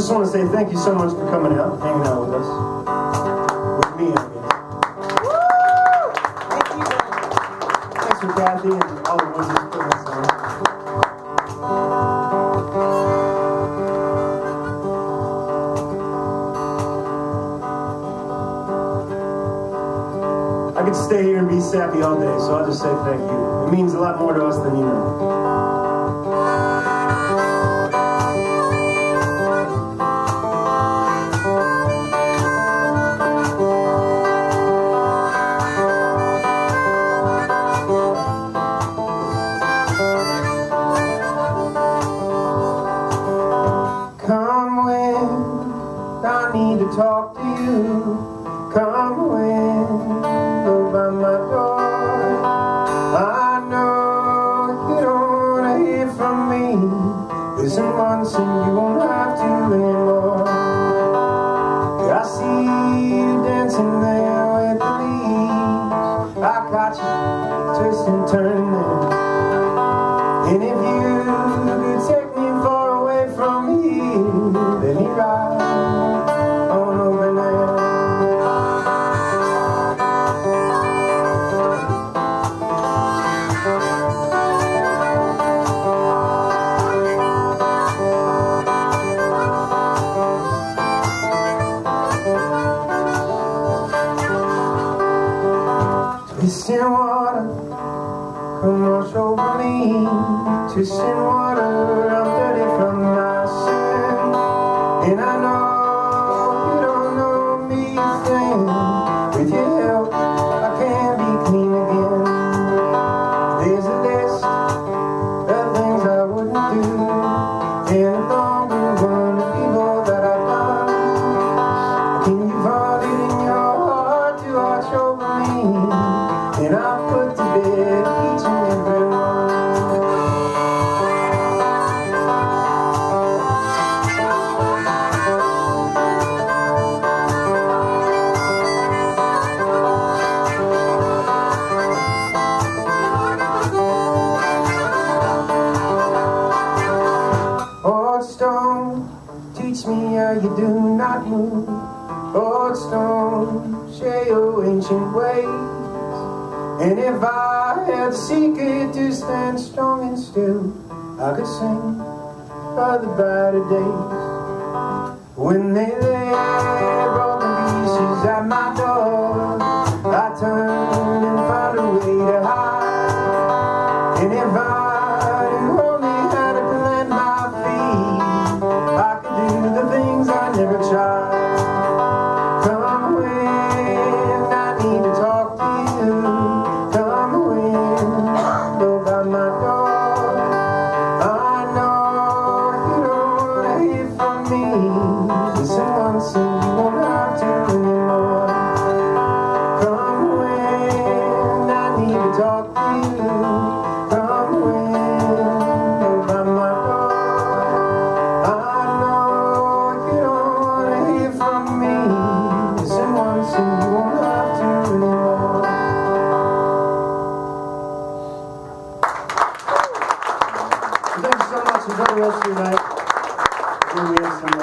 just want to say thank you so much for coming out, hanging out with us. With me, I mean. Thank you. Thanks for Kathy and all the wizards putting us on. I could stay here and be sappy all day, so I'll just say thank you. It means a lot more to us than you know. Talk to you, come when you're by my door. I know you don't want to hear from me. Listen once and you won't have to anymore. I see you dancing there with the leaves. I caught you twist and turn there. And if you could take me far away from here, then here I am. Twisting water, come wash over me. Twisting water, I'm dirty from my sin. And I know you don't know me then. With your help, I can be clean again. There's a list of things I wouldn't do, and a long one of people that I've done. Can you find it in your heart to watch over me? And I put to bed each and every one. Old stone, teach me how you do not move. Old stone, share your ancient ways. And if I had secret to stand strong and still, I could sing of the brighter days. When they lay broken pieces at my door, I turned and found a way to hide. And if I knew only how to plant my feet, I could do the things I never tried. Come when I need to talk to you. Rest of your night. Here we have some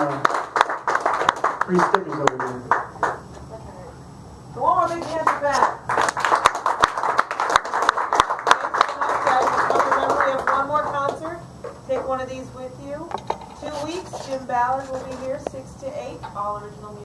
free stickers over here. Go on, big hands back. Remember, we have one more concert. Take one of these with you. 2 weeks, Jim Ballard will be here, 6 to 8, all original music.